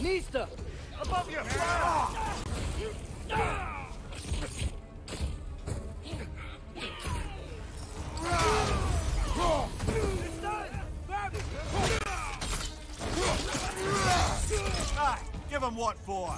Nista! Above you! It's done! Grab it! Right, give him what for!